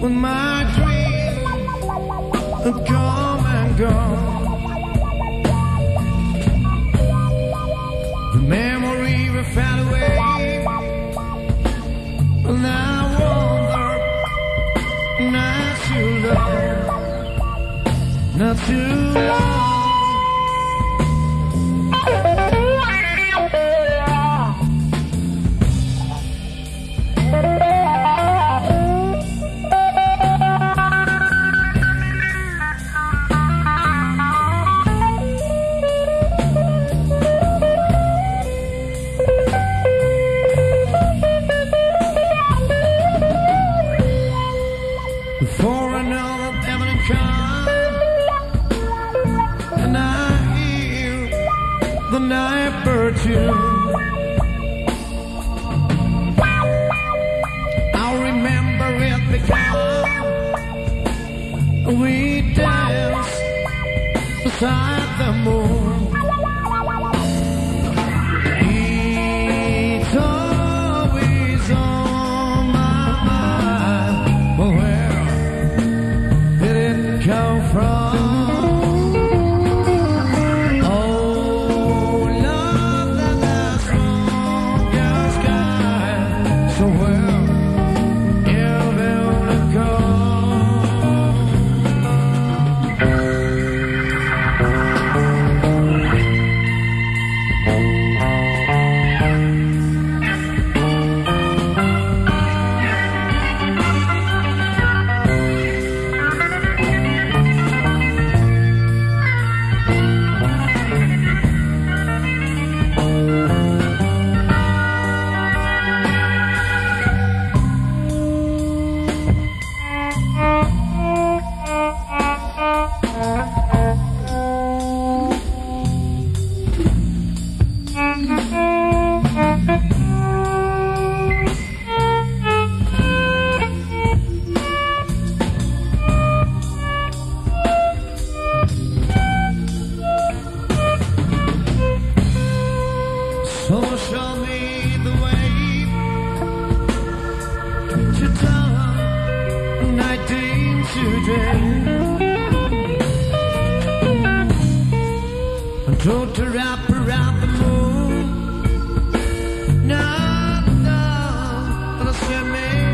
when my dreams have come and gone. The memory will fade away, and I wonder, not too long, not too long. Before I know the devil comes, and I hear the night bird tune, I'll remember it because we danced beside the moon. It's always on my mind, but where come from? Oh, love that's from your sky, so well you will go. So show me the way to dawn, night to day, and don't to wrap around the moon. Now, now, let us hear me.